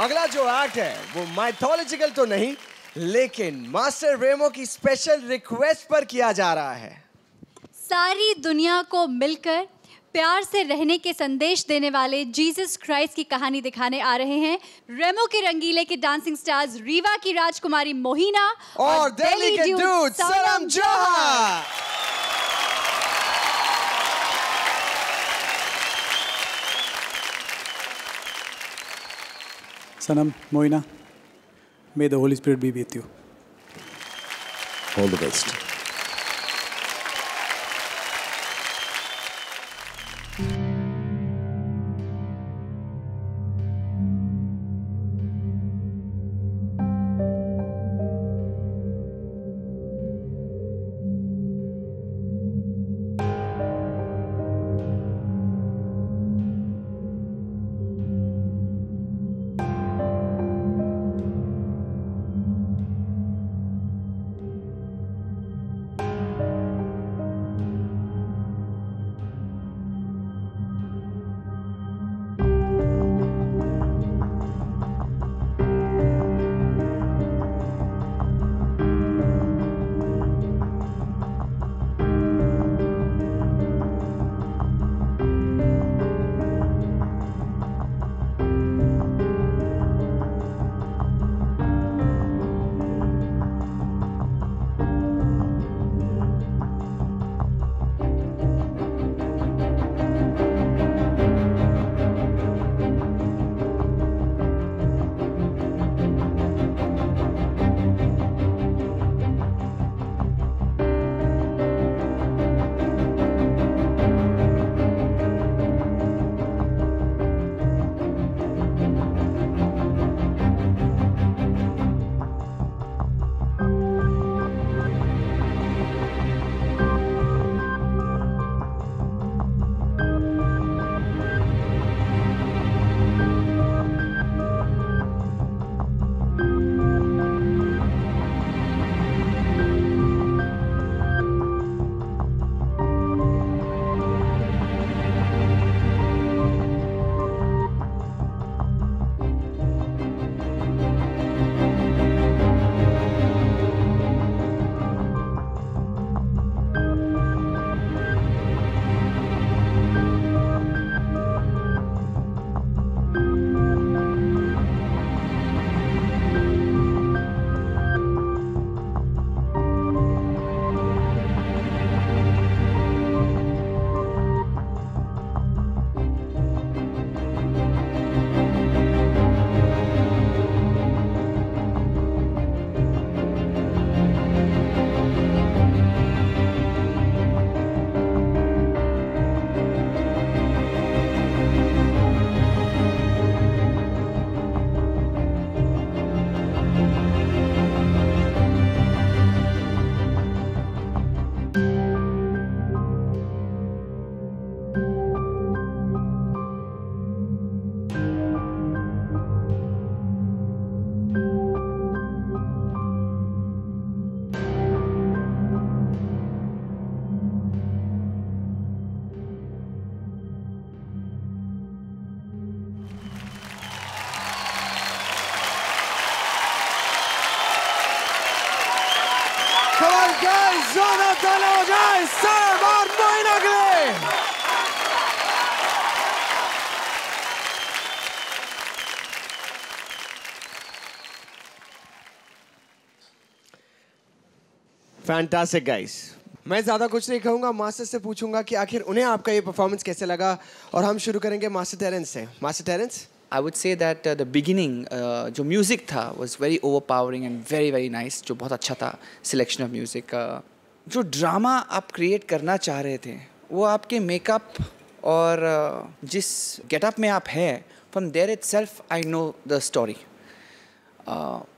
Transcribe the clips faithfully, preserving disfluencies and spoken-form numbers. अगला जो आर्ट है वो माइथोलॉजिकल तो नहीं लेकिन मास्टर रेमो की स्पेशल रिक्वेस्ट पर किया जा रहा है। सारी दुनिया को मिलकर प्यार से रहने के संदेश देने वाले जीसस क्राइस्ट की कहानी दिखाने आ रहे हैं रेमो के रंगीले के डांसिंग स्टार्स रीवा की राजकुमारी मोहिना और, और दिल्ली के दूध Sanam Johar. Sanam, Mohena, may the Holy Spirit be with you. All the best. Fantastic guys, मैं ज़्यादा कुछ नहीं कहूँगा, मास्टर से पूछूंगा कि आखिर उन्हें आपका ये परफॉर्मेंस कैसे लगा और हम शुरू करेंगे मास्टर टेरेंस से। Master Terence, I would say that the beginning जो म्यूज़िक था was very overpowering and very very nice, जो बहुत अच्छा था सिलेक्शन ऑफ म्यूज़िक। uh, जो ड्रामा आप क्रिएट करना चाह रहे थे वो आपके मेकअप और uh, जिस गेटअप में आप हैं, from there itself I know the story.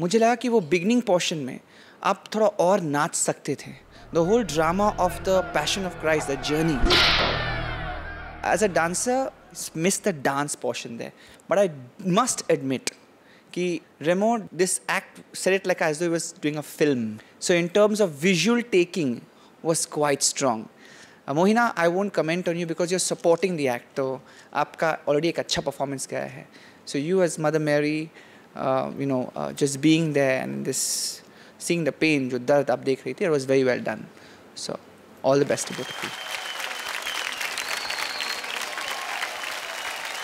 मुझे लगा कि वो बिगिनिंग पोर्शन में आप थोड़ा और नाच सकते थे। The whole drama of the passion of Christ, the journey as a dancer miss the dance portion there, but I must admit कि Remo this act said it like as though he was doing a film, so in terms of visual taking was quite strong. Mohena, I won't comment on you because you are supporting the act, तो आपका already एक अच्छा performance गया है। So you as Mother Mary, uh, you know, uh, just being there and this seeing the pain, jo dard aap dekh rahi thi, it was very well done. So all the best to both of you.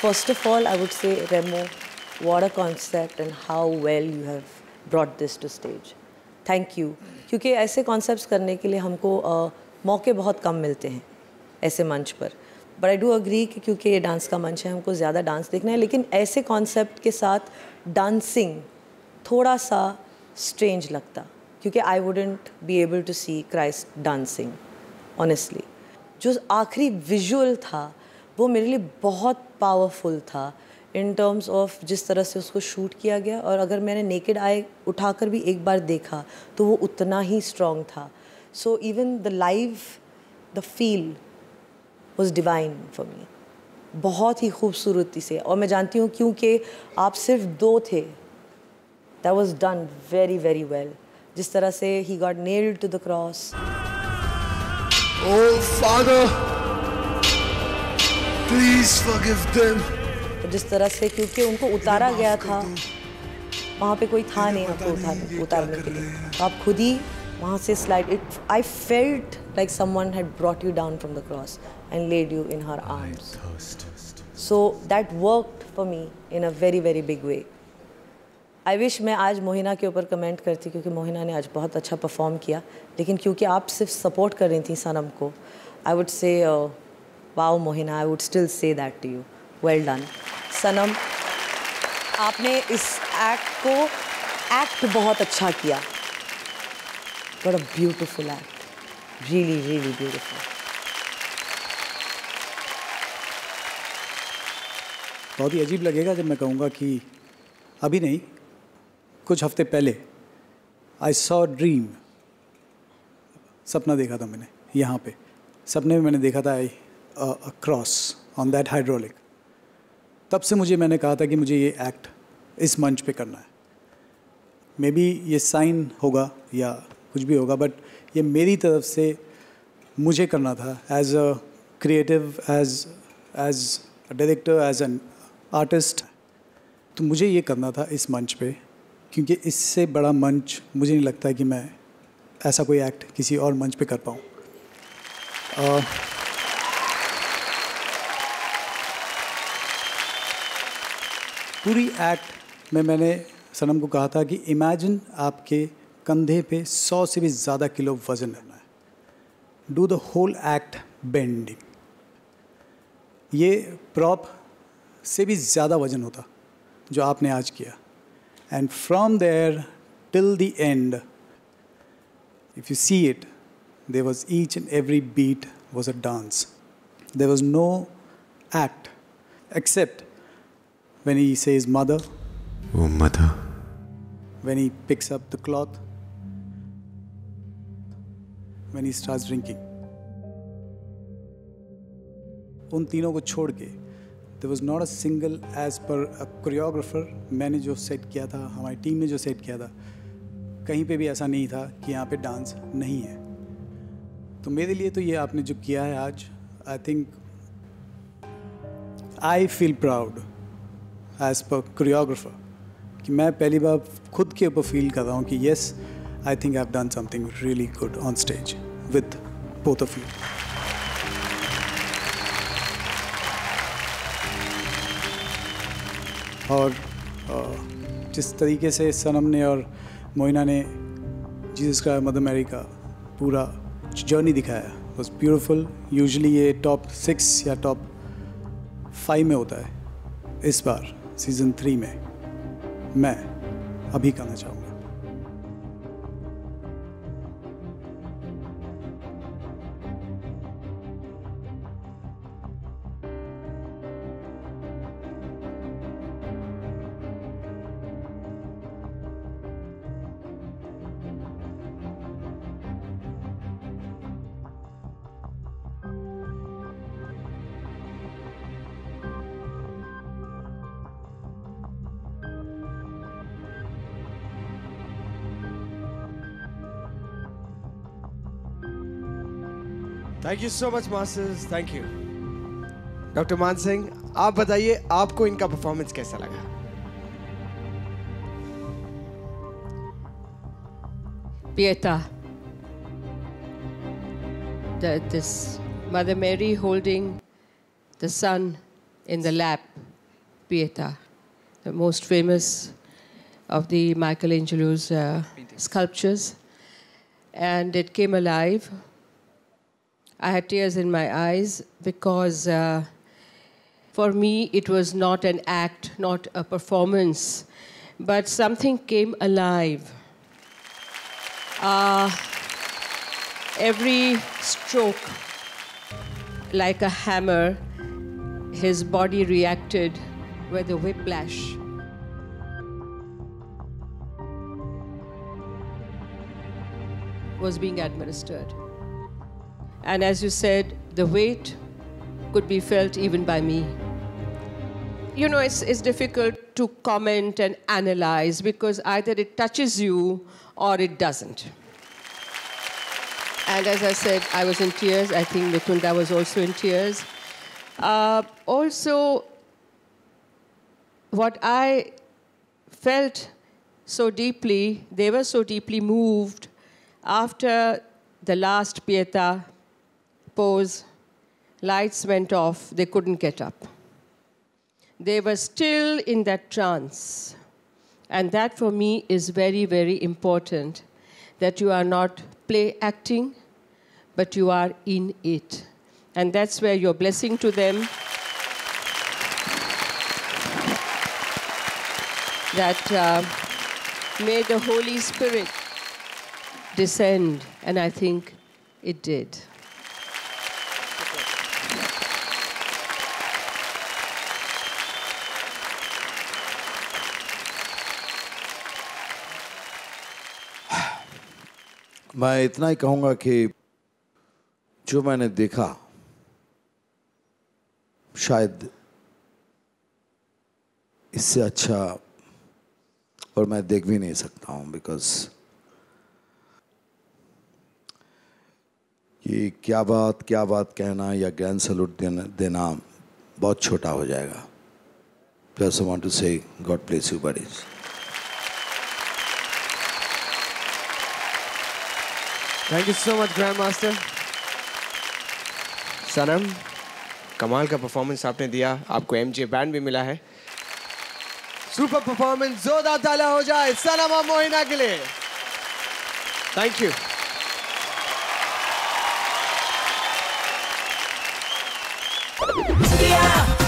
First of all, I would say, Remo, what a concept and how well you have brought this to stage. Thank you. क्योंकि ऐसे concepts करने के लिए हमको मौके बहुत कम मिलते हैं ऐसे मंच पर. But I do agree कि क्योंकि ये डांस का मंच है, हमको ज़्यादा डांस देखना है. लेकिन ऐसे concept के साथ dancing थोड़ा सा strange लगता, क्योंकि I wouldn't be able to see Christ dancing, honestly. जो आखिरी visual था, वो मेरे लिए बहुत powerful था. In terms of जिस तरह से उसको shoot किया गया, और अगर मैंने naked eye उठाकर भी एक बार देखा तो वो उतना ही strong था. So even the live, the feel was divine for me. बहुत ही खूबसूरती से, और मैं जानती हूँ क्योंकि आप सिर्फ दो थे. That was done very very well. जिस तरह से he got nailed to the cross. Oh Father, please forgive them. जिस तरह से क्योंकि उनको उतारा गया था, वहाँ पे कोई था नहीं आपको उतार उतारने के लिए, तो आप खुद ही वहाँ से slide. I felt like someone had brought you down from the cross and laid you in her arms. So that worked for me in a very very big way. I wish मैं आज मोहिना के ऊपर comment करती क्योंकि मोहिना ने आज बहुत अच्छा perform किया, लेकिन क्योंकि आप सिर्फ support कर रही थी सनम को, I would say, wow Mohina, I would still say that to you. Well done. सनम, आपने इस एक्ट को एक्ट बहुत अच्छा किया. What a beautiful act. Really, really beautiful. बहुत ही अजीब लगेगा जब मैं कहूँगा कि अभी नहीं, कुछ हफ्ते पहले I saw a dream. सपना देखा था मैंने यहाँ पे. सपने में मैंने देखा था a cross on that hydraulic. तब से मुझे मैंने कहा था कि मुझे ये एक्ट इस मंच पे करना है. मे बी ये साइन होगा या कुछ भी होगा, बट ये मेरी तरफ से मुझे करना था as a creative, as as a director, as an artist. तो मुझे ये करना था इस मंच पे, क्योंकि इससे बड़ा मंच मुझे नहीं लगता कि मैं ऐसा कोई एक्ट किसी और मंच पे कर पाऊँ. पूरी एक्ट में मैंने सनम को कहा था कि इमेजिन आपके कंधे पे सौ से भी ज़्यादा किलो वज़न रहना है. Do the whole act bending. ये प्रॉप से भी ज़्यादा वज़न होता जो आपने आज किया. And from there till the end, if you see it, there was each and every beat was a dance. There was no act except when he says mother, oh mother, when he picks up the cloth, when he starts drinking. उन तीनों को छोड़ के there was not a single, as per a choreographer, मैंने जो set किया था, हमारी टीम ने जो सेट किया था, कहीं पे भी ऐसा नहीं था कि यहाँ पे डांस नहीं है. तो मेरे लिए तो ये आपने जो किया है आज, I think I feel proud as per choreographer, कि मैं पहली बार खुद के ऊपर फील कर रहा हूँ कि yes, I think I've done something really good on stage with both of you. और जिस तरीके से सनम ने और मोहिना ने जीसस क्राइस्ट मदर मैरी का पूरा जर्नी दिखाया, was beautiful. Usually ये top six या top five में होता है. इस बार सीजन थ्री में मैं अभी कहना चाहूँगा, thank you so much, masters. Thank you. Doctor मान सिंह, आप बताइए आपको इनका परफॉर्मेंस कैसा लगा? Pieta, the, this Mother Mary holding the Son in the lap, Pieta, the most famous of the Michelangelo's uh, sculptures, and it came alive. I had tears in my eyes because uh, for me it was not an act, not a performance, but something came alive. Uh, every stroke, like a hammer, his body reacted with a whiplash. Was being administered. And as you said, the weight could be felt even by me. You know, it's, it's difficult to comment and analyze because either it touches you or it doesn't. And as I said, I was in tears. I think Michelangelo was also in tears. Uh, also, what I felt so deeply, they were so deeply moved after the last Pieta pose, lights went off, they couldn't get up. They were still in that trance. And that for me is very, very important, that you are not play acting, but you are in it. And that's where your blessing to them, that uh, may the Holy Spirit descend, and I think it did. मैं इतना ही कहूँगा कि जो मैंने देखा शायद इससे अच्छा और मैं देख भी नहीं सकता हूँ, because कि क्या बात क्या बात कहना या ग्रैंड सैल्यूट देना, देना बहुत छोटा हो जाएगा. Plus I want to say God bless you bodies. Thank you so much, Grandmaster. Sanam, कमाल का परफॉर्मेंस आपने दिया. आपको एमजे बैंड भी मिला है. सुपर परफॉर्मेंस, जोरदार ताला हो जाए सनम और मोहिना के लिए. Thank you. Yeah.